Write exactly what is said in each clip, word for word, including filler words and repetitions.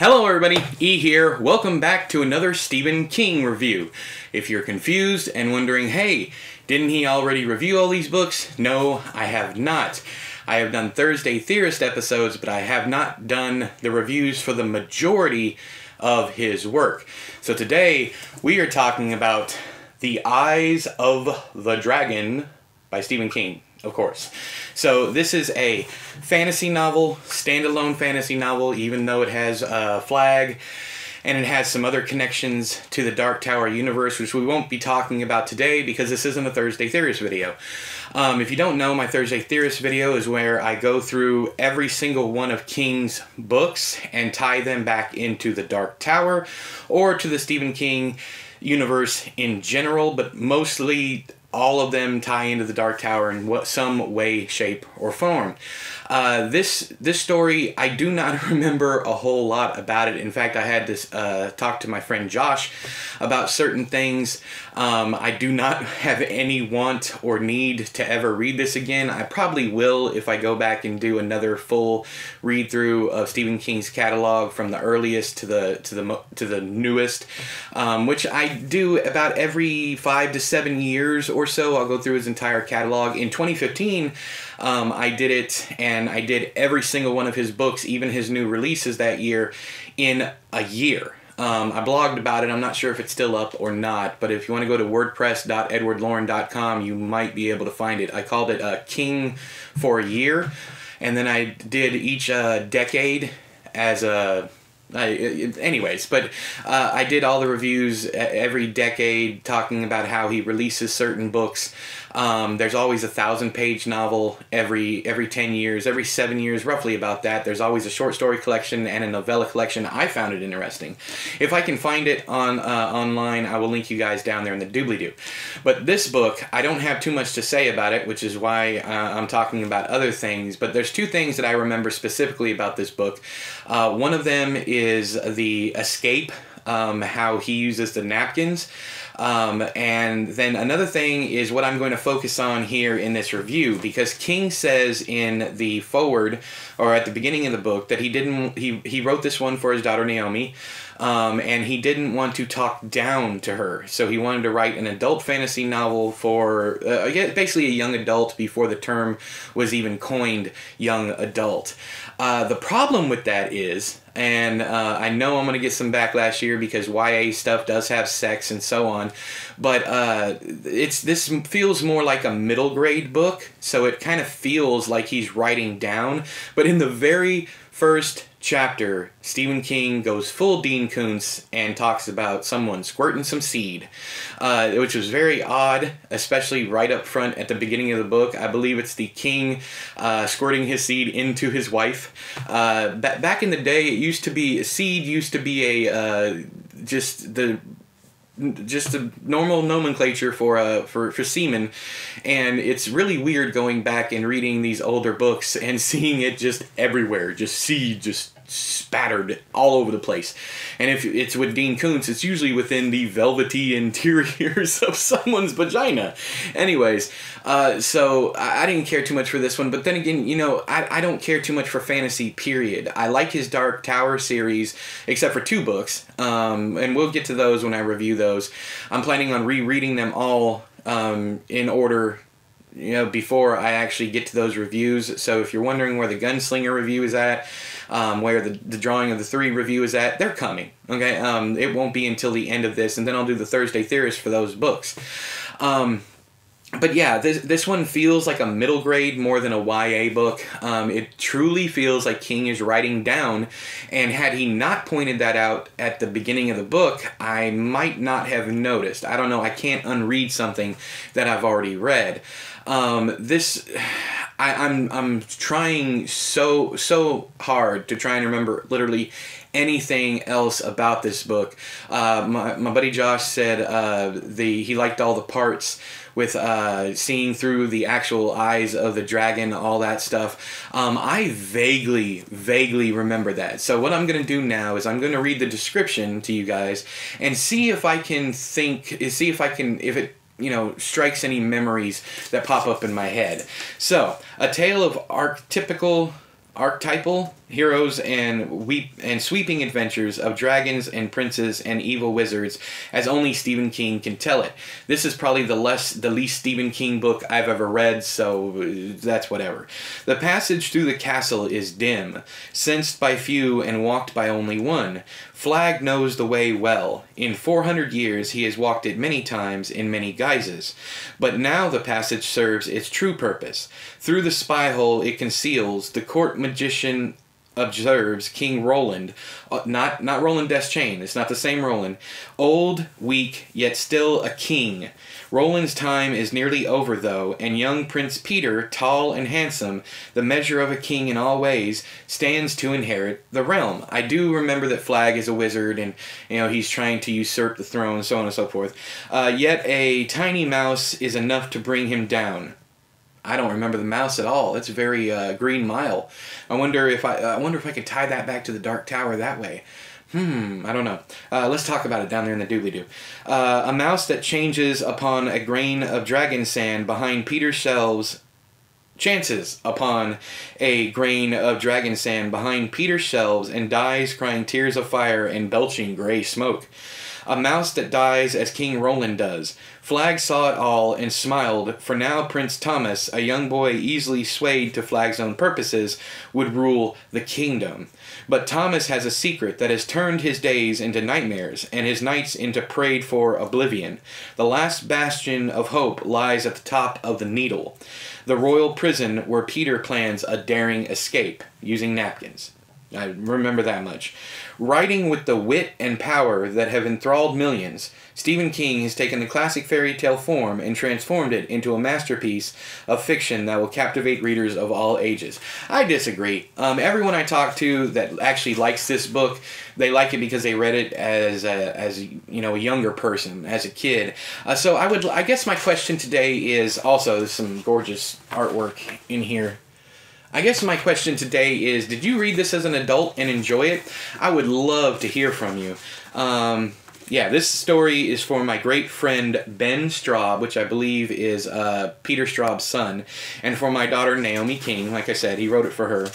Hello everybody, E here. Welcome back to another Stephen King review. If you're confused and wondering, hey, didn't he already review all these books? No, I have not. I have done Thursday Theorist episodes, but I have not done the reviews for the majority of his work. So today, we are talking about The Eyes of the Dragon by Stephen King. Of course. So this is a fantasy novel, standalone fantasy novel, even though it has a Flagg, and it has some other connections to the Dark Tower universe, which we won't be talking about today because this isn't a Thursday Theorist video. Um, if you don't know, my Thursday Theorist video is where I go through every single one of King's books and tie them back into the Dark Tower or to the Stephen King universe in general, but mostly all of them tie into the Dark Tower in what, some way, shape, or form. Uh, this this story, I do not remember a whole lot about it. In fact, I had this uh, talk to my friend Josh about certain things. Um, I do not have any want or need to ever read this again. I probably will if I go back and do another full read-through of Stephen King's catalog from the earliest to the to the to the newest, um, which I do about every five to seven years or. Or so I'll go through his entire catalog. In twenty fifteen, um, I did it, and I did every single one of his books, even his new releases that year, in a year. Um, I blogged about it. I'm not sure if it's still up or not, but if you want to go to wordpress dot edward lauren dot com, you might be able to find it. I called it uh, King for a Year, and then I did each uh, decade as a... I, anyways, but uh, I did all the reviews every decade talking about how he releases certain books. Um, there's always a thousand page novel every every ten years, every seven years, roughly about that. There's always a short story collection and a novella collection. I found it interesting. If I can find it on uh, online, I will link you guys down there in the doobly-doo. But this book, I don't have too much to say about it, which is why uh, I'm talking about other things. But there's two things that I remember specifically about this book. Uh, one of them is is the escape, um, how he uses the napkins. Um, and then another thing is what I'm going to focus on here in this review, because King says in the foreword, or at the beginning of the book, that he didn't, he, he wrote this one for his daughter Naomi, um, and he didn't want to talk down to her. So he wanted to write an adult fantasy novel for, uh, basically a young adult before the term was even coined, young adult. Uh, the problem with that is, and uh, I know I'm going to get some backlash here because Y A stuff does have sex and so on, but uh, it's this feels more like a middle grade book, so it kind of feels like he's writing down. But in the very first chapter, Stephen King goes full Dean Koontz and talks about someone squirting some seed, uh, which was very odd, especially right up front at the beginning of the book. I believe it's the king uh, squirting his seed into his wife. Uh, ba back in the day, it used to be, seed used to be a, uh, just the... just a normal nomenclature for uh for for semen, and it's really weird going back and reading these older books and seeing it just everywhere, just seed just spattered all over the place. And if it's with Dean Koontz, it's usually within the velvety interiors of someone's vagina. Anyways, uh, so I, I didn't care too much for this one, but then again, you know, I, I don't care too much for fantasy, period. I like his Dark Tower series, except for two books, um, and we'll get to those when I review those. I'm planning on rereading them all um, in order, you know, before I actually get to those reviews. So if you're wondering where the Gunslinger review is at, um, where the, the Drawing of the Three review is at, they're coming, okay? Um, it won't be until the end of this, and then I'll do the Thursday Theorist for those books. Um, but yeah, this, this one feels like a middle grade more than a Y A book. Um, it truly feels like King is writing down, and had he not pointed that out at the beginning of the book, I might not have noticed. I don't know, I can't unread something that I've already read. Um, this, I, I'm, I'm trying so, so hard to try and remember literally anything else about this book. Uh, my, my buddy Josh said, uh, the, he liked all the parts with, uh, seeing through the actual eyes of the dragon, all that stuff. Um, I vaguely, vaguely remember that. So what I'm going to do now is I'm going to read the description to you guys and see if I can think, see if I can, if it, you know, strikes any memories that pop up in my head. So, a tale of archetypical, archetypal heroes and weep and sweeping adventures of dragons and princes and evil wizards as only Stephen King can tell it. This is probably the less the least Stephen King book I've ever read, so that's whatever. The passage through the castle is dim, sensed by few and walked by only one. Flagg knows the way well. In four hundred years he has walked it many times in many guises, but now the passage serves its true purpose. Through the spy hole it conceals, the court magician observes King Roland, uh, not, not Roland Deschain, it's not the same Roland, old, weak, yet still a king. Roland's time is nearly over, though, and young Prince Peter, tall and handsome, the measure of a king in all ways, stands to inherit the realm. I do remember that Flagg is a wizard, and, you know, he's trying to usurp the throne, so on and so forth. Uh, yet a tiny mouse is enough to bring him down. I don't remember the mouse at all. It's very uh, Green Mile. I wonder if I, uh, I wonder if I could tie that back to the Dark Tower that way. Hmm, I don't know. Uh, let's talk about it down there in the doobly-doo. Uh, a mouse that changes upon a grain of dragon sand behind Peter's shelves. Chances upon a grain of dragon sand behind Peter's shelves and dies crying tears of fire and belching gray smoke. A mouse that dies as King Roland does. Flagg saw it all and smiled, for now Prince Thomas, a young boy easily swayed to Flagg's own purposes, would rule the kingdom. But Thomas has a secret that has turned his days into nightmares and his nights into prayed for oblivion. The last bastion of hope lies at the top of the needle. The royal prison where Peter plans a daring escape using napkins. I remember that much. Writing with the wit and power that have enthralled millions, Stephen King has taken the classic fairy tale form and transformed it into a masterpiece of fiction that will captivate readers of all ages. I disagree. Um, everyone I talk to that actually likes this book, they like it because they read it as a, as you know, a younger person, as a kid. Uh, so I would, I guess my question today is also there's some gorgeous artwork in here. I guess my question today is, did you read this as an adult and enjoy it? I would love to hear from you. Um, yeah, this story is for my great friend Ben Straub, which I believe is uh, Peter Straub's son, and for my daughter Naomi King. Like I said, he wrote it for her.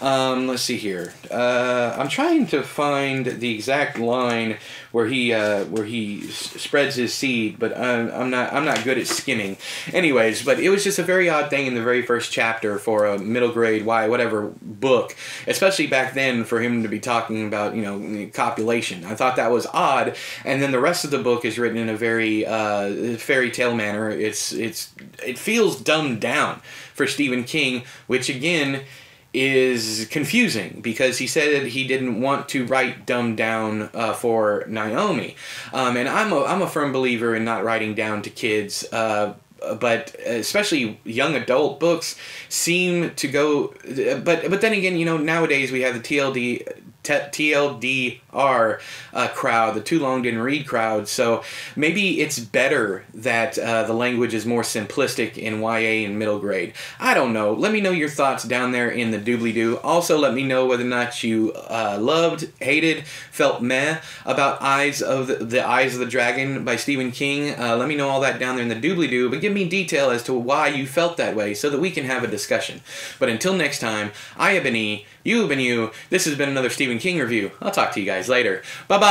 Um, let's see here. Uh, I'm trying to find the exact line where he uh, where he spreads his seed, but I'm, I'm not I'm not good at skimming. Anyways, but it was just a very odd thing in the very first chapter for a middle grade why whatever book, especially back then, for him to be talking about you know copulation. I thought that was odd, and then the rest of the book is written in a very uh, fairy tale manner. It's it's it feels dumbed down for Stephen King, which again is confusing because he said he didn't want to write dumbed down uh, for Naomi, um, and I'm a I'm a firm believer in not writing down to kids, uh, but especially young adult books seem to go. But but then again, you know, nowadays we have the T L D T L D R uh, crowd, the too long didn't read crowd, so maybe it's better that uh, the language is more simplistic in Y A and middle grade. I don't know. Let me know your thoughts down there in the doobly-doo. Also, let me know whether or not you uh, loved, hated, felt meh about Eyes of the, the Eyes of the Dragon by Stephen King. Uh, let me know all that down there in the doobly-doo, but give me detail as to why you felt that way so that we can have a discussion. But until next time, I have been E, you have been you, this has been another Stephen King review. I'll talk to you guys later. Bye-bye!